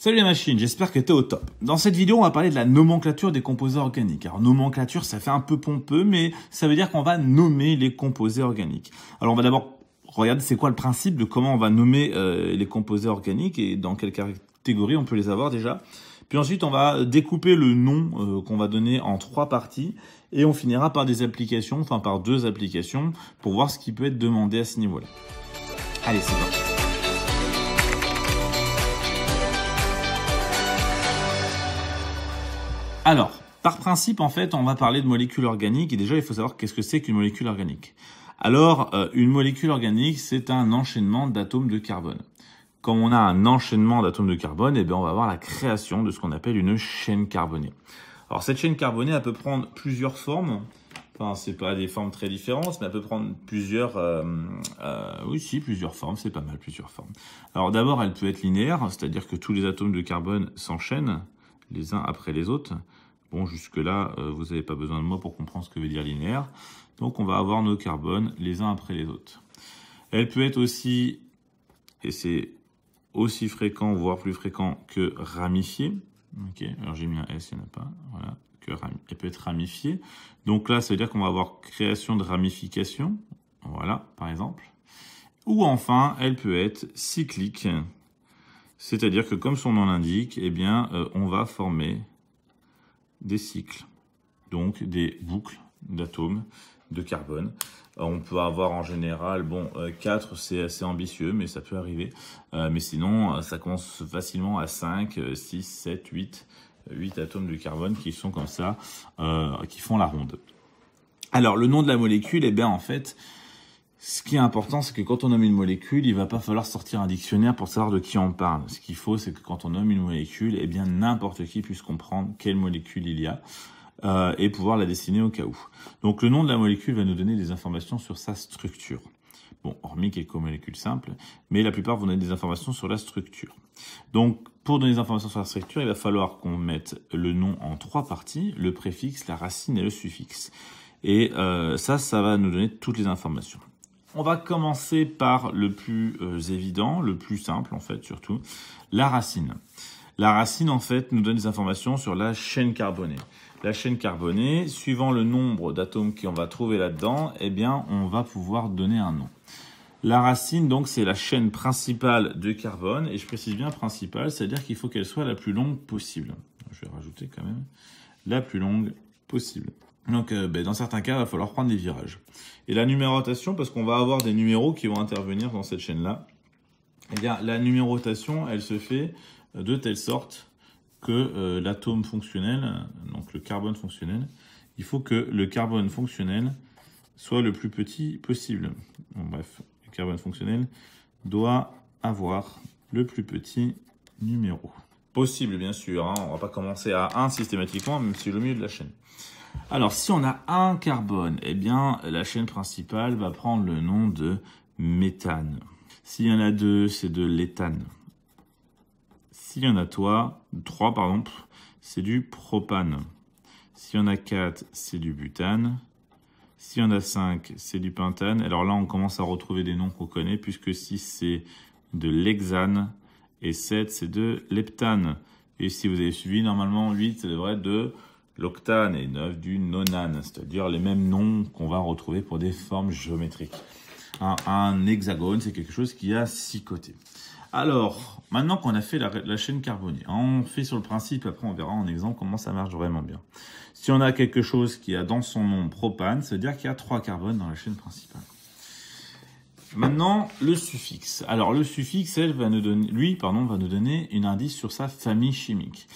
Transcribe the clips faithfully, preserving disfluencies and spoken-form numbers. Salut la machine, j'espère que t'es au top. Dans cette vidéo, on va parler de la nomenclature des composés organiques. Alors nomenclature, ça fait un peu pompeux, mais ça veut dire qu'on va nommer les composés organiques. Alors on va d'abord regarder c'est quoi le principe de comment on va nommer euh, les composés organiques et dans quelle catégorie on peut les avoir déjà. Puis ensuite, on va découper le nom euh, qu'on va donner en trois parties et on finira par des applications, enfin par deux applications pour voir ce qui peut être demandé à ce niveau-là. Allez, c'est parti. Alors, par principe, en fait, on va parler de molécules organiques et déjà, il faut savoir qu'est-ce que c'est qu'une molécule organique. Alors, euh, une molécule organique, c'est un enchaînement d'atomes de carbone. Comme on a un enchaînement d'atomes de carbone, eh bien, on va avoir la création de ce qu'on appelle une chaîne carbonée. Alors, cette chaîne carbonée, elle peut prendre plusieurs formes. Enfin, c'est pas des formes très différentes, mais elle peut prendre plusieurs... Euh, euh, oui, si, plusieurs formes, c'est pas mal, plusieurs formes. Alors, d'abord, elle peut être linéaire, c'est-à-dire que tous les atomes de carbone s'enchaînent les uns après les autres. Bon, jusque-là, euh, vous n'avez pas besoin de moi pour comprendre ce que veut dire linéaire. Donc, on va avoir nos carbones les uns après les autres. Elle peut être aussi, et c'est aussi fréquent, voire plus fréquent, que ramifiée. Ok, alors j'ai mis un S, il n'y en a pas. Voilà, que ram... elle peut être ramifiée. Donc là, ça veut dire qu'on va avoir création de ramification. Voilà, par exemple. Ou enfin, elle peut être cyclique. C'est-à-dire que, comme son nom l'indique, eh bien, euh, on va former des cycles, donc des boucles d'atomes de carbone. Alors, on peut avoir en général, bon, euh, quatre, c'est assez ambitieux, mais ça peut arriver. Euh, mais sinon, ça commence facilement à cinq, six, sept, huit, huit atomes de carbone qui sont comme ça, euh, qui font la ronde. Alors, le nom de la molécule, eh bien, en fait... Ce qui est important, c'est que quand on nomme une molécule, il ne va pas falloir sortir un dictionnaire pour savoir de qui on parle. Ce qu'il faut, c'est que quand on nomme une molécule, eh bien n'importe qui puisse comprendre quelle molécule il y a euh, et pouvoir la dessiner au cas où. Donc le nom de la molécule va nous donner des informations sur sa structure. Bon, hormis quelques molécules simples, mais la plupart vont donner des informations sur la structure. Donc pour donner des informations sur la structure, il va falloir qu'on mette le nom en trois parties, le préfixe, la racine et le suffixe. Et euh, ça, ça va nous donner toutes les informations. On va commencer par le plus euh, évident, le plus simple en fait surtout, la racine. La racine en fait nous donne des informations sur la chaîne carbonée. La chaîne carbonée, suivant le nombre d'atomes qu'on va trouver là-dedans, eh bien on va pouvoir donner un nom. La racine donc c'est la chaîne principale de carbone et je précise bien principale, c'est-à-dire qu'il faut qu'elle soit la plus longue possible. Je vais rajouter quand même la plus longue possible. Donc, euh, ben, dans certains cas, il va falloir prendre des virages. Et la numérotation, parce qu'on va avoir des numéros qui vont intervenir dans cette chaîne-là, eh bien, la numérotation, elle se fait de telle sorte que euh, l'atome fonctionnel, donc le carbone fonctionnel, il faut que le carbone fonctionnel soit le plus petit possible. Bon, bref, le carbone fonctionnel doit avoir le plus petit numéro possible, bien sûr. Hein, on ne va pas commencer à un systématiquement, même si c'est le milieu de la chaîne. Alors, si on a un carbone, eh bien, la chaîne principale va prendre le nom de méthane. S'il y en a deux, c'est de l'éthane. S'il y en a trois, trois, pardon, c'est du propane. S'il y en a quatre, c'est du butane. S'il y en a cinq, c'est du pentane. Alors là, on commence à retrouver des noms qu'on connaît, puisque six, c'est de l'hexane. Et sept, c'est de l'heptane. Et si vous avez suivi, normalement, huit, c'est vrai, de... l'octane et neuf du nonane, c'est-à-dire les mêmes noms qu'on va retrouver pour des formes géométriques. Un, un hexagone, c'est quelque chose qui a six côtés. Alors, maintenant qu'on a fait la, la chaîne carbonée, on fait sur le principe, après on verra en exemple comment ça marche vraiment bien. Si on a quelque chose qui a dans son nom propane, ça veut dire qu'il y a trois carbones dans la chaîne principale. Maintenant, le suffixe. Alors, le suffixe, elle, va nous donner, lui, pardon, va nous donner un indice sur sa famille chimique.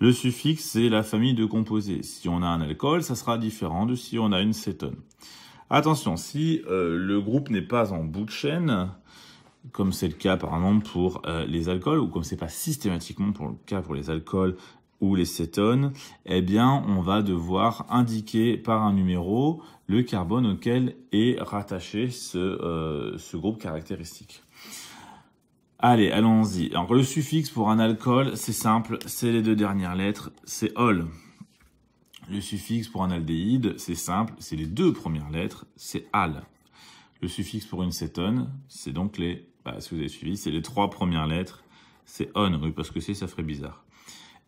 Le suffixe, c'est la famille de composés. Si on a un alcool, ça sera différent de si on a une cétone. Attention, si euh, le groupe n'est pas en bout de chaîne, comme c'est le cas par exemple pour euh, les alcools, ou comme c'est pas systématiquement pour le cas pour les alcools ou les cétones, eh bien, on va devoir indiquer par un numéro le carbone auquel est rattaché ce, euh, ce groupe caractéristique. Allez, allons-y. Alors, le suffixe pour un alcool, c'est simple, c'est les deux dernières lettres, c'est ol. Le suffixe pour un aldéhyde, c'est simple, c'est les deux premières lettres, c'est al. Le suffixe pour une cétone, c'est donc les, bah, si vous avez suivi, c'est les trois premières lettres, c'est on rue, parce que c'est, ça ferait bizarre.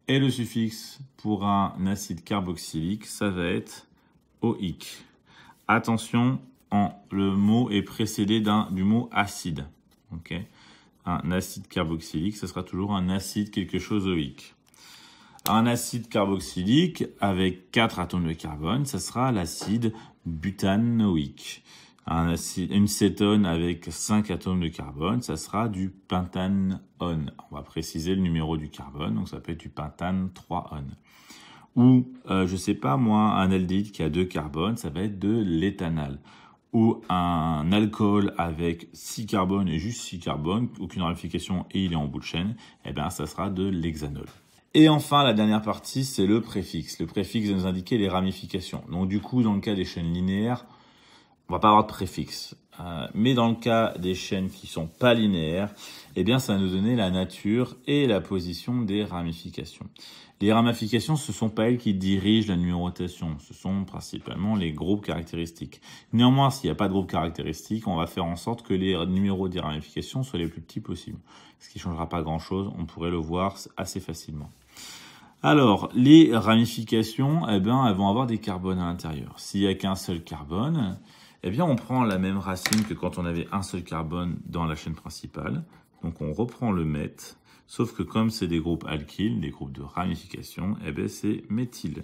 Et le suffixe pour un acide carboxylique, ça va être oïque. Attention, en, le mot est précédé d'un du mot acide. Okay, un acide carboxylique, ça sera toujours un acide quelque chose oïque. Un acide carboxylique avec quatre atomes de carbone, ça sera l'acide butanoïque. Un acide, une cétone avec cinq atomes de carbone, ça sera du pentane on. On va préciser le numéro du carbone, donc ça peut être du pentane trois on. Ou, euh, je ne sais pas moi, un aldéhyde qui a deux carbones, ça va être de l'éthanal. Ou un alcool avec six carbones et juste six carbones, aucune ramification et il est en bout de chaîne, eh bien ça sera de l'hexanol. Et enfin, la dernière partie, c'est le préfixe. Le préfixe va nous indiquer les ramifications. Donc du coup, dans le cas des chaînes linéaires, on ne va pas avoir de préfixe. Euh, mais dans le cas des chaînes qui ne sont pas linéaires, eh bien, ça va nous donner la nature et la position des ramifications. Les ramifications, ce ne sont pas elles qui dirigent la numérotation. Ce sont principalement les groupes caractéristiques. Néanmoins, s'il n'y a pas de groupe caractéristique, on va faire en sorte que les numéros des ramifications soient les plus petits possibles. Ce qui ne changera pas grand-chose. On pourrait le voir assez facilement. Alors, les ramifications, eh bien, elles vont avoir des carbones à l'intérieur. S'il n'y a qu'un seul carbone... Eh bien, on prend la même racine que quand on avait un seul carbone dans la chaîne principale. Donc, on reprend le meth, sauf que comme c'est des groupes alkyles, des groupes de ramification, eh bien, c'est méthyle.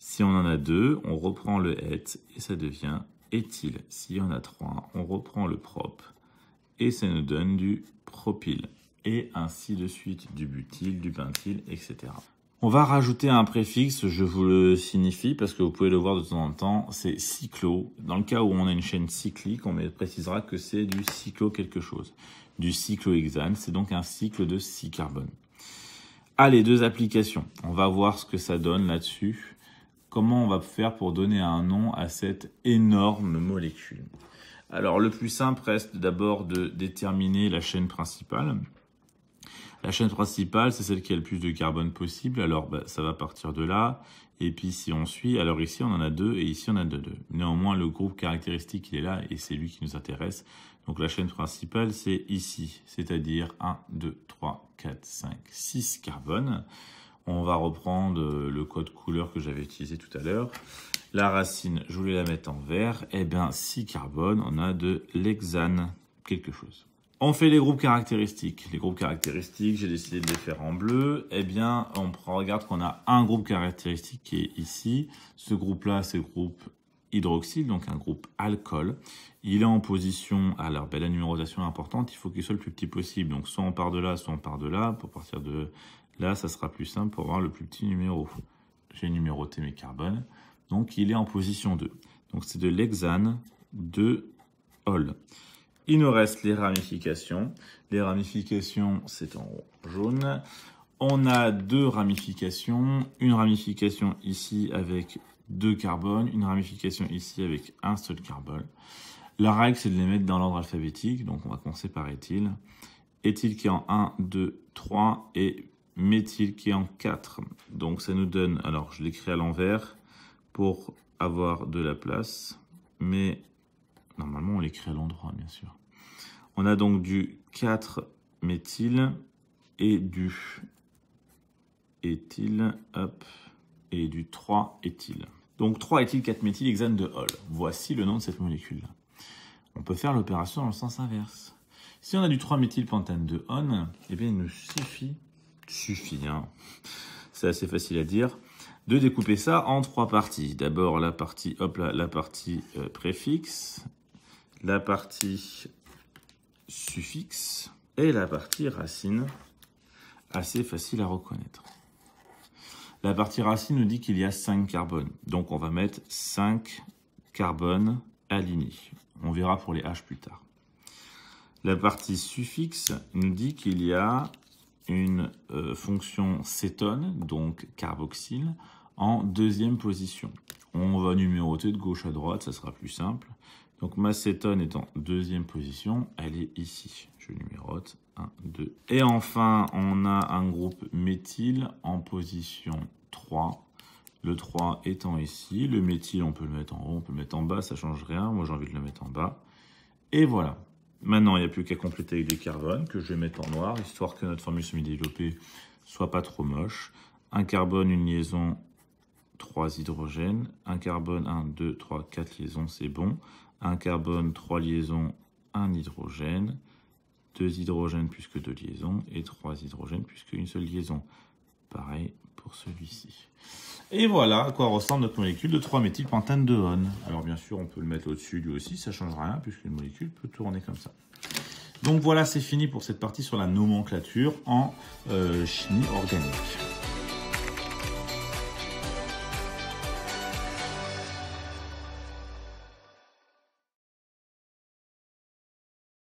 Si on en a deux, on reprend le het et ça devient éthyle. S'il y en a trois, on reprend le prop et ça nous donne du propyle. Et ainsi de suite, du butyle, du pentyle, et cetera. On va rajouter un préfixe, je vous le signifie, parce que vous pouvez le voir de temps en temps, c'est cyclo. Dans le cas où on a une chaîne cyclique, on précisera que c'est du cyclo quelque chose. Du cyclohexane, c'est donc un cycle de six carbones. Allez, deux applications. On va voir ce que ça donne là-dessus. Comment on va faire pour donner un nom à cette énorme molécule? Alors, le plus simple reste d'abord de déterminer la chaîne principale. La chaîne principale, c'est celle qui a le plus de carbone possible. Alors, bah, ça va partir de là. Et puis, si on suit, alors ici, on en a deux et ici, on en a deux. Néanmoins, le groupe caractéristique, il est là et c'est lui qui nous intéresse. Donc, la chaîne principale, c'est ici, c'est-à-dire un, deux, trois, quatre, cinq, six carbones. On va reprendre le code couleur que j'avais utilisé tout à l'heure. La racine, je voulais la mettre en vert. Eh bien, six carbones, on a de l'hexane quelque chose. On fait les groupes caractéristiques. Les groupes caractéristiques, j'ai décidé de les faire en bleu. Eh bien, on regarde qu'on a un groupe caractéristique qui est ici. Ce groupe-là, c'est le groupe hydroxyle, donc un groupe alcool. Il est en position... Alors, ben, la numérotation est importante. Il faut qu'il soit le plus petit possible. Donc, soit on part de là, soit on part de là. Pour partir de là, ça sera plus simple pour avoir le plus petit numéro. J'ai numéroté mes carbones. Donc, il est en position deux. Donc, c'est de l'hexane de Hall. Il nous reste les ramifications. Les ramifications, c'est en jaune. On a deux ramifications. Une ramification ici avec deux carbones. Une ramification ici avec un seul carbone. La règle, c'est de les mettre dans l'ordre alphabétique. Donc, on va commencer par éthyle. Éthyle qui est en un, deux, trois et méthyle qui est en quatre. Donc, ça nous donne... Alors, je l'écris à l'envers pour avoir de la place. Mais... Normalement, on l'écrit à l'endroit, bien sûr. On a donc du quatre-méthyle et du éthyle, hop, et du trois-éthyle. Donc trois-éthyle-quatre-méthylhexane de Hall. Voici le nom de cette molécule-là. On peut faire l'opération dans le sens inverse. Si on a du trois-méthylpentane de Hall, eh bien, il nous suffit, suffit, hein, c'est assez facile à dire, de découper ça en trois parties. D'abord, la partie, hop là, la partie euh, préfixe, la partie suffixe et la partie racine, assez facile à reconnaître. La partie racine nous dit qu'il y a cinq carbones, donc on va mettre cinq carbones alignés. On verra pour les H plus tard. La partie suffixe nous dit qu'il y a une euh, fonction cétone, donc carboxyle, en deuxième position. On va numéroter de gauche à droite, ça sera plus simple. Donc ma cétone est en deuxième position, elle est ici. Je numérote un, deux. Et enfin, on a un groupe méthyle en position trois. Le trois étant ici. Le méthyle, on peut le mettre en haut, on peut le mettre en bas, ça ne change rien. Moi, j'ai envie de le mettre en bas. Et voilà. Maintenant, il n'y a plus qu'à compléter avec des carbones que je vais mettre en noir, histoire que notre formule semi-développée soit pas trop moche. Un carbone, une liaison, trois hydrogènes. Un carbone, un, deux, trois, quatre liaisons, c'est bon. Un carbone, trois liaisons, un hydrogène. deux hydrogènes puisque deux liaisons. Et trois hydrogènes puisque une seule liaison. Pareil pour celui-ci. Et voilà à quoi ressemble notre molécule de trois méthylpentadehone. Alors bien sûr, on peut le mettre au-dessus lui aussi, ça ne change rien puisqu'une molécule peut tourner comme ça. Donc voilà, c'est fini pour cette partie sur la nomenclature en euh, chimie organique.